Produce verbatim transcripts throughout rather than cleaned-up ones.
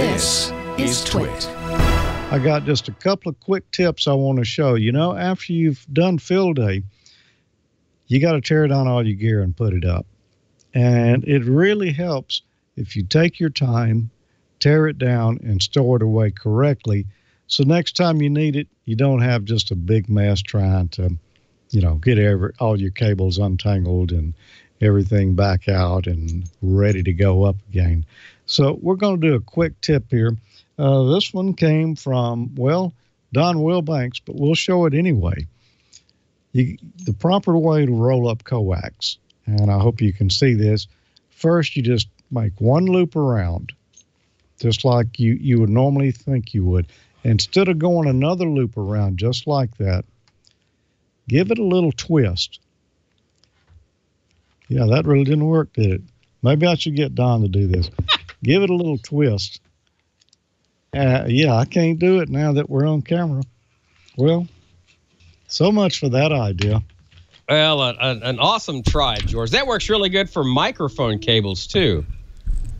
This is TWiT. I got just a couple of quick tips I want to show. You know, after you've done field day, you got to tear down all your gear and put it up. And it really helps if you take your time, tear it down, and store it away correctly. So next time you need it, you don't have just a big mess trying to, you know, get every, all your cables untangled and everything back out and ready to go up again. So we're going to do a quick tip here. Uh, this one came from, well, Don Wilbanks, but we'll show it anyway. You, the proper way to roll up coax, and I hope you can see this. First, you just make one loop around, just like you, you would normally think you would. Instead of going another loop around just like that, give it a little twist. Yeah, that really didn't work, did it? Maybe I should get Don to do this. Give it a little twist. Uh, yeah, I can't do it now that we're on camera. Well, so much for that idea. Well, uh, an, an awesome try, George. That works really good for microphone cables, too.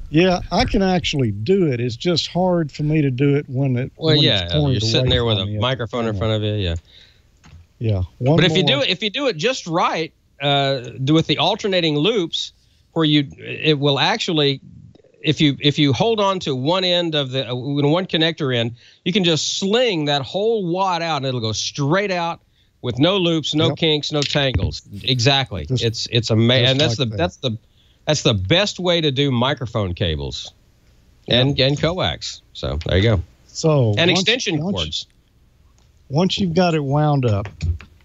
Yeah, I can actually do it. It's just hard for me to do it when it. Well, when yeah, it's uh, you're sitting there with a microphone in front of you. Yeah. Yeah. One but if more. you do it, if you do it just right, uh, with the alternating loops, where you it will actually, if you if you hold on to one end of the uh, one connector end, you can just sling that whole wad out, and it'll go straight out with no loops, no yep. kinks, no tangles. Exactly. Just, it's it's amazing. And that's like the that. that's the. That's the best way to do microphone cables and, yeah. and coax. So there you go. So And once, extension once, cords. Once you've got it wound up,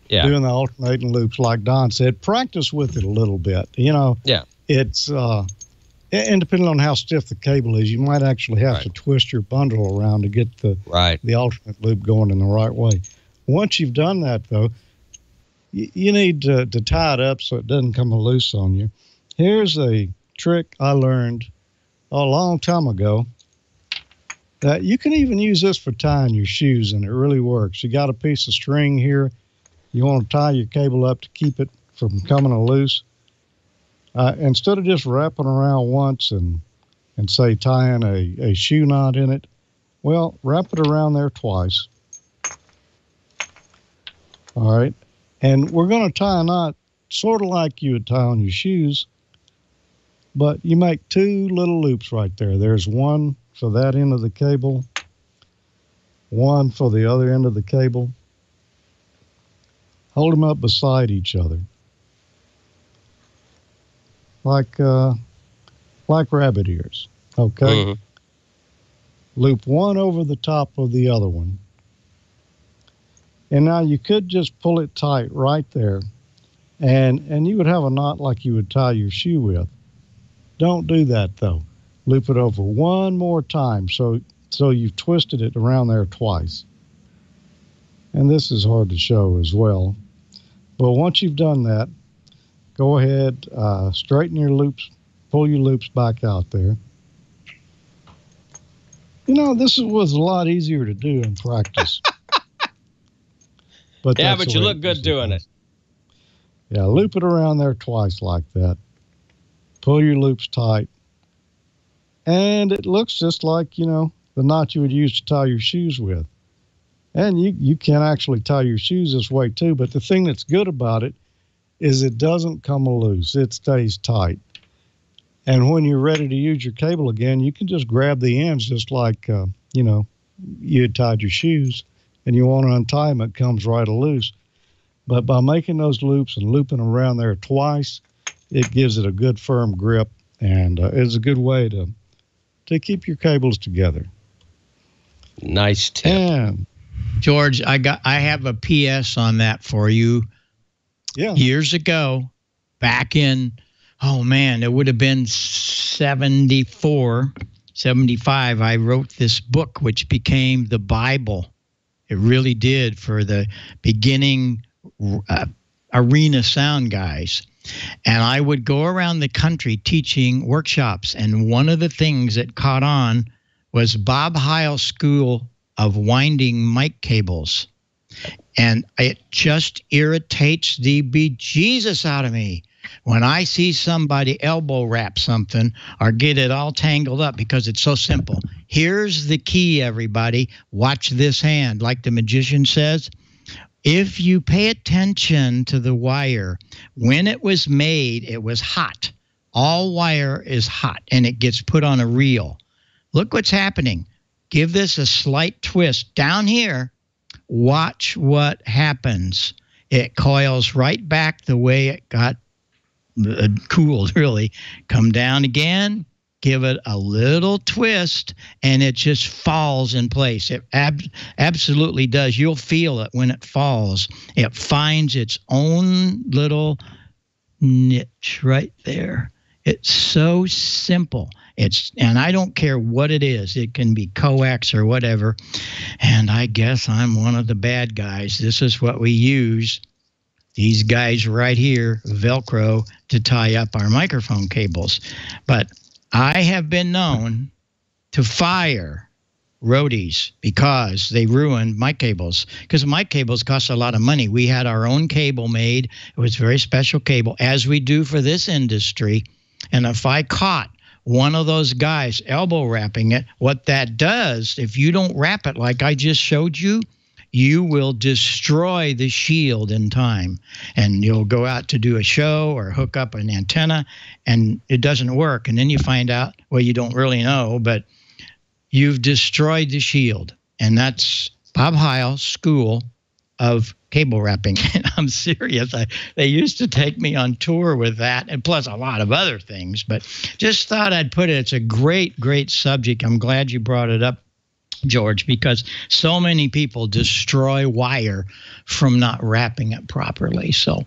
yeah. doing the alternating loops like Don said, practice with it a little bit. You know, yeah. it's, uh, and depending on how stiff the cable is, you might actually have right. to twist your bundle around to get the, right. the alternate loop going in the right way. Once you've done that, though, you, you need to, to tie it up so it doesn't come loose on you. Here's a trick I learned a long time ago that you can even use this for tying your shoes, and it really works. You got a piece of string here. You want to tie your cable up to keep it from coming loose. Uh, instead of just wrapping around once and, and say, tying a, a shoe knot in it, well, wrap it around there twice. All right. And we're going to tie a knot sort of like you would tie on your shoes. But you make two little loops right there. There's one for that end of the cable, one for the other end of the cable. Hold them up beside each other, like uh, like rabbit ears. Okay. Mm-hmm. Loop one over the top of the other one, and now you could just pull it tight right there, and and you would have a knot like you would tie your shoe with. Don't do that, though. Loop it over one more time, so so you've twisted it around there twice. And this is hard to show as well. But once you've done that, go ahead, uh, straighten your loops, pull your loops back out there. You know, this was a lot easier to do in practice. but yeah, but you look good doing it. Yeah, loop it around there twice like that. Pull your loops tight, and it looks just like, you know, the knot you would use to tie your shoes with. And you, you can actually tie your shoes this way too, but the thing that's good about it is it doesn't come loose. It stays tight. And when you're ready to use your cable again, you can just grab the ends just like, uh, you know, you had tied your shoes, and you want to untie them, it comes right loose. But by making those loops and looping around there twice, it gives it a good firm grip, and uh, it's a good way to to keep your cables together. Nice tip, and, George. I got I have a P S on that for you. Yeah. Years ago, back in oh man, it would have been seventy-four, seventy-five. I wrote this book, which became the Bible. It really did for the beginning uh, arena sound guys. And I would go around the country teaching workshops, and one of the things that caught on was Bob Heil's school of winding mic cables. And it just irritates the bejesus out of me When I see somebody elbow wrap something or get it all tangled up because it's so simple, here's the key, everybody. Watch this hand. Like the magician says, if you pay attention to the wire, when it was made, it was hot. All wire is hot, and it gets put on a reel. Look what's happening. Give this a slight twist down here. Watch what happens. It coils right back the way it got cooled, really. Come down again, give it a little twist, and it just falls in place. It ab absolutely does. You'll feel it when it falls. It finds its own little niche right there. It's so simple. It's, and I don't care what it is. It can be coax or whatever. And I guess I'm one of the bad guys. This is what we use, these guys right here, Velcro, to tie up our microphone cables. But I have been known to fire roadies because they ruined my cables, because my cables cost a lot of money. We had our own cable made. It was a very special cable, as we do for this industry. And if I caught one of those guys elbow wrapping it, what that does, if you don't wrap it like I just showed you, you will destroy the shield in time. And you'll go out to do a show or hook up an antenna, and it doesn't work. And then you find out, well, you don't really know, but you've destroyed the shield. And that's Bob Heil's school of cable wrapping. I'm serious. I, they used to take me on tour with that, and plus a lot of other things. But just thought I'd put it. It's a great, great subject. I'm glad you brought it up, George, because so many people destroy wire from not wrapping it properly. So